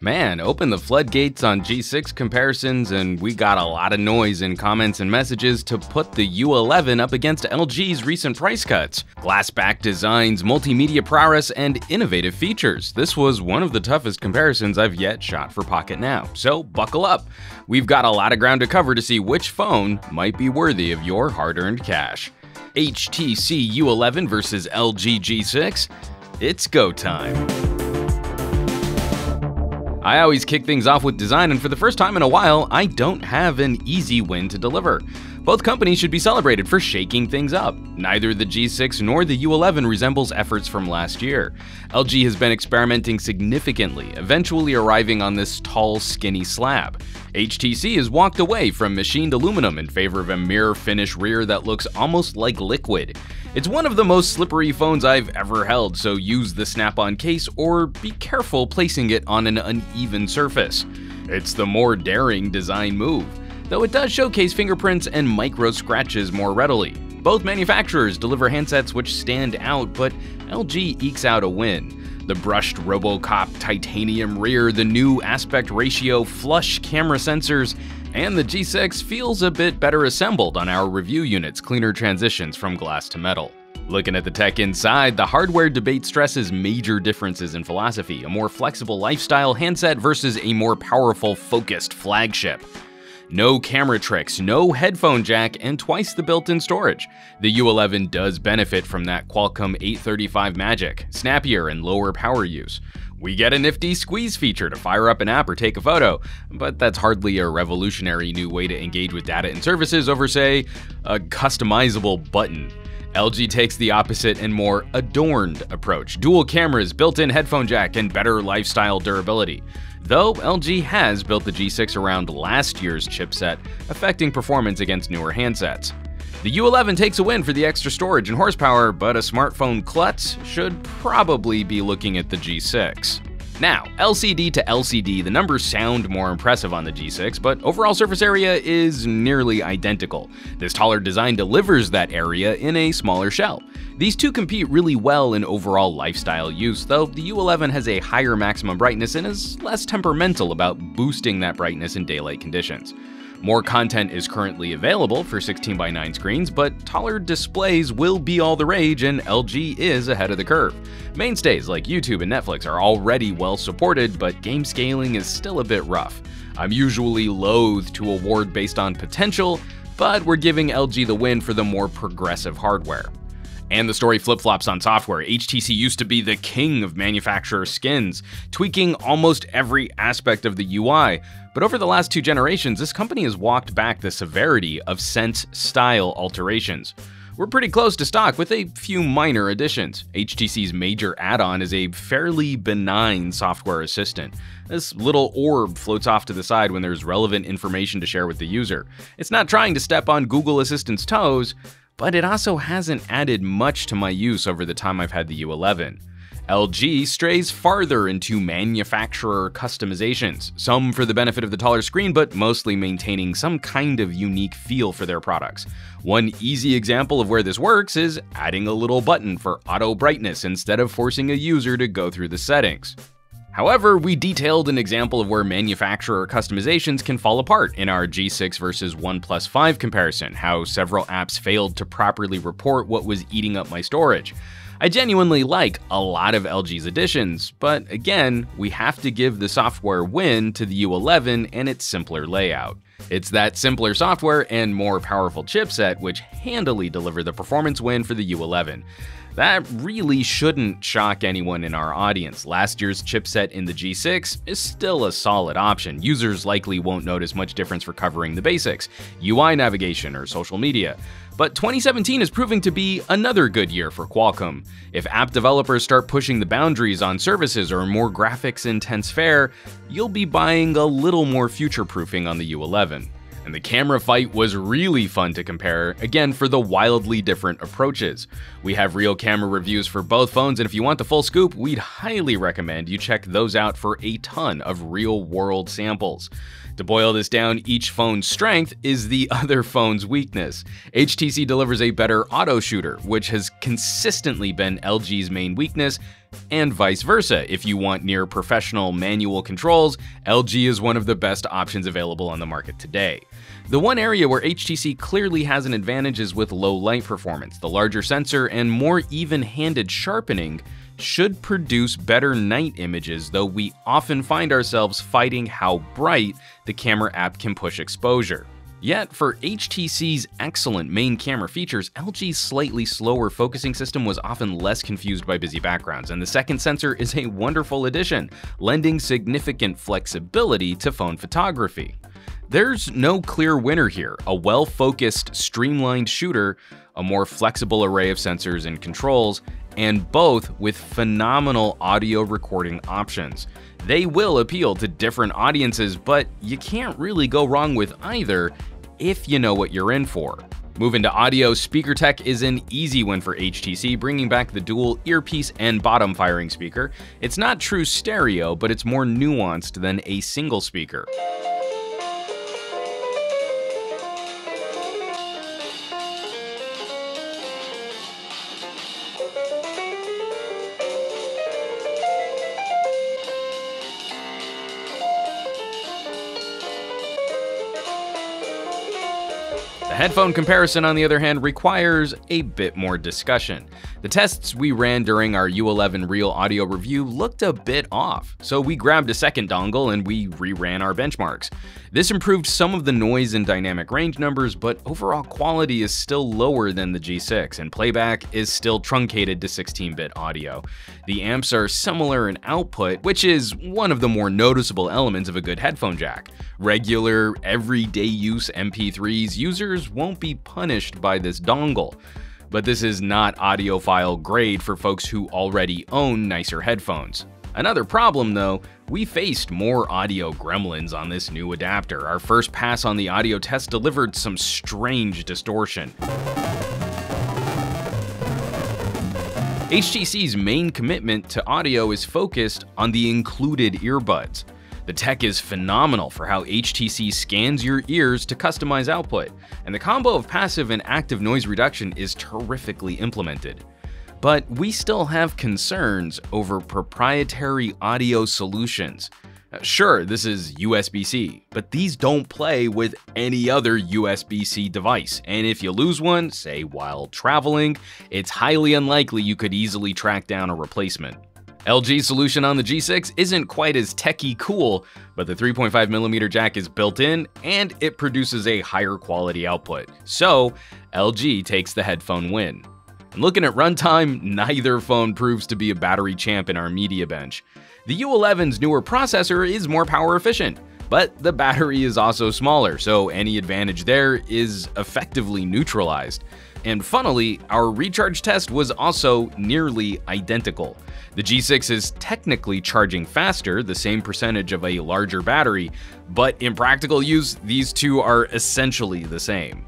Man, open the floodgates on G6 comparisons and we got a lot of noise in comments and messages to put the U11 up against LG's recent price cuts. Glass-back designs, multimedia prowess, and innovative features. This was one of the toughest comparisons I've yet shot for Pocketnow, so buckle up. We've got a lot of ground to cover to see which phone might be worthy of your hard-earned cash. HTC U11 versus LG G6, it's go time. I always kick things off with design, and for the first time in a while, I don't have an easy win to deliver. Both companies should be celebrated for shaking things up. Neither the G6 nor the U11 resembles efforts from last year. LG has been experimenting significantly, eventually arriving on this tall, skinny slab. HTC has walked away from machined aluminum in favor of a mirror finish rear that looks almost like liquid. It's one of the most slippery phones I've ever held, so use the snap-on case or be careful placing it on an uneven surface. It's the more daring design move, though it does showcase fingerprints and micro scratches more readily. Both manufacturers deliver handsets which stand out, but LG ekes out a win. The brushed RoboCop titanium rear, the new aspect ratio flush camera sensors, and the G6 feels a bit better assembled on our review unit's cleaner transitions from glass to metal. Looking at the tech inside, the hardware debate stresses major differences in philosophy, a more flexible lifestyle handset versus a more powerful, focused flagship. No camera tricks, no headphone jack, and twice the built-in storage. The U11 does benefit from that Qualcomm 835 magic, snappier and lower power use. We get a nifty squeeze feature to fire up an app or take a photo, but that's hardly a revolutionary new way to engage with data and services over, say, a customizable button. LG takes the opposite and more adorned approach, dual cameras, built-in headphone jack, and better lifestyle durability. Though LG has built the G6 around last year's chipset, affecting performance against newer handsets. The U11 takes a win for the extra storage and horsepower, but a smartphone klutz should probably be looking at the G6. Now, LCD to LCD, the numbers sound more impressive on the G6, but overall surface area is nearly identical. This taller design delivers that area in a smaller shell. These two compete really well in overall lifestyle use, though the U11 has a higher maximum brightness and is less temperamental about boosting that brightness in daylight conditions. More content is currently available for 16:9 screens, but taller displays will be all the rage, and LG is ahead of the curve. Mainstays like YouTube and Netflix are already well supported, but game scaling is still a bit rough. I'm usually loath to award based on potential, but we're giving LG the win for the more progressive hardware. And the story flip-flops on software. HTC used to be the king of manufacturer skins, tweaking almost every aspect of the UI. But over the last two generations, this company has walked back the severity of Sense style alterations. We're pretty close to stock with a few minor additions. HTC's major add-on is a fairly benign software assistant. This little orb floats off to the side when there's relevant information to share with the user. It's not trying to step on Google Assistant's toes, but it also hasn't added much to my use over the time I've had the U11. LG strays farther into manufacturer customizations, some for the benefit of the taller screen, but mostly maintaining some kind of unique feel for their products. One easy example of where this works is adding a little button for auto brightness instead of forcing a user to go through the settings. However, we detailed an example of where manufacturer customizations can fall apart in our G6 versus OnePlus 5 comparison, how several apps failed to properly report what was eating up my storage. I genuinely like a lot of LG's additions, but again, we have to give the software win to the U11 and its simpler layout. It's that simpler software and more powerful chipset which handily deliver the performance win for the U11. That really shouldn't shock anyone in our audience. Last year's chipset in the G6 is still a solid option. Users likely won't notice much difference for covering the basics, UI navigation or social media. But 2017 is proving to be another good year for Qualcomm. If app developers start pushing the boundaries on services or more graphics-intense fare, you'll be buying a little more future-proofing on the U11. And the camera fight was really fun to compare, again for the wildly different approaches. We have real camera reviews for both phones, and if you want the full scoop, we'd highly recommend you check those out for a ton of real-world samples. To boil this down, each phone's strength is the other phone's weakness. HTC delivers a better auto shooter, which has consistently been LG's main weakness, and vice versa. If you want near professional manual controls, LG is one of the best options available on the market today. The one area where HTC clearly has an advantage is with low light performance. The larger sensor and more even-handed sharpening should produce better night images, though we often find ourselves fighting how bright the camera app can push exposure. Yet, for HTC's excellent main camera features, LG's slightly slower focusing system was often less confused by busy backgrounds, and the second sensor is a wonderful addition, lending significant flexibility to phone photography. There's no clear winner here. A well-focused, streamlined shooter, a more flexible array of sensors and controls, and both with phenomenal audio recording options. They will appeal to different audiences, but you can't really go wrong with either if you know what you're in for. Moving to audio, speaker tech is an easy win for HTC, bringing back the dual earpiece and bottom firing speaker. It's not true stereo, but it's more nuanced than a single speaker. Headphone comparison, on the other hand, requires a bit more discussion. The tests we ran during our U11 Real Audio review looked a bit off, so we grabbed a second dongle and we re-ran our benchmarks. This improved some of the noise and dynamic range numbers, but overall quality is still lower than the G6, and playback is still truncated to 16-bit audio. The amps are similar in output, which is one of the more noticeable elements of a good headphone jack. Regular, everyday use MP3s users won't be punished by this dongle. But this is not audiophile grade for folks who already own nicer headphones. Another problem though, we faced more audio gremlins on this new adapter. Our first pass on the audio test delivered some strange distortion. HTC's main commitment to audio is focused on the included earbuds. The tech is phenomenal for how HTC scans your ears to customize output, and the combo of passive and active noise reduction is terrifically implemented. But we still have concerns over proprietary audio solutions. Sure, this is USB-C, but these don't play with any other USB-C device, and if you lose one, say while traveling, it's highly unlikely you could easily track down a replacement. LG's solution on the G6 isn't quite as techie cool, but the 3.5mm jack is built in and it produces a higher quality output. So LG takes the headphone win. And looking at runtime, neither phone proves to be a battery champ in our media bench. The U11's newer processor is more power efficient, but the battery is also smaller, so any advantage there is effectively neutralized. And funnily, our recharge test was also nearly identical. The G6 is technically charging faster, the same percentage of a larger battery, but in practical use, these two are essentially the same.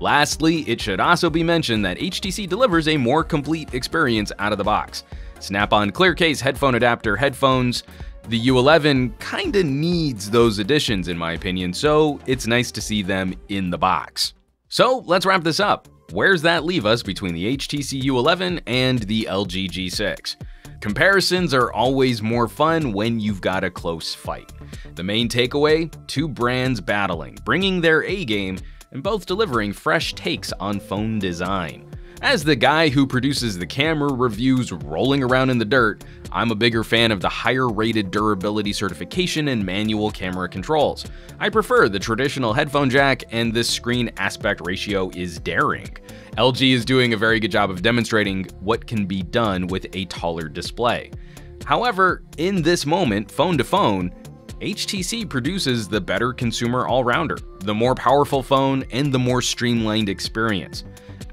Lastly, it should also be mentioned that HTC delivers a more complete experience out of the box. Snap-on clear case, headphone adapter, headphones. The U11 kinda needs those additions in my opinion, so it's nice to see them in the box. So let's wrap this up. Where's that leave us between the HTC U11 and the LG G6? Comparisons are always more fun when you've got a close fight. The main takeaway, two brands battling, bringing their A game, and both delivering fresh takes on phone design. As the guy who produces the camera reviews rolling around in the dirt, I'm a bigger fan of the higher rated durability certification and manual camera controls. I prefer the traditional headphone jack, and this screen aspect ratio is daring. LG is doing a very good job of demonstrating what can be done with a taller display. However, in this moment, phone to phone, HTC produces the better consumer all-rounder, the more powerful phone and the more streamlined experience.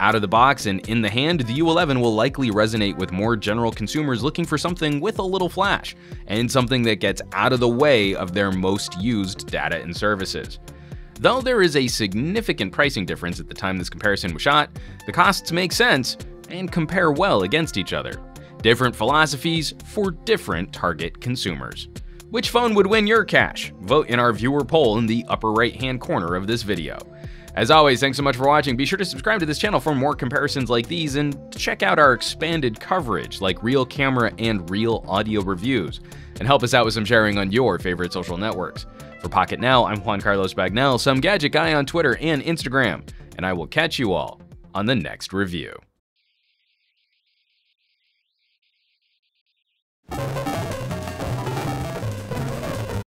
Out of the box and in the hand, the U11 will likely resonate with more general consumers looking for something with a little flash and something that gets out of the way of their most used data and services. Though there is a significant pricing difference at the time this comparison was shot, the costs make sense and compare well against each other. Different philosophies for different target consumers. Which phone would win your cash? Vote in our viewer poll in the upper right-hand corner of this video. As always, thanks so much for watching. Be sure to subscribe to this channel for more comparisons like these, and check out our expanded coverage like real camera and real audio reviews, and help us out with some sharing on your favorite social networks. For Pocketnow, I'm Juan Carlos Bagnell, some gadget guy on Twitter and Instagram, and I will catch you all on the next review.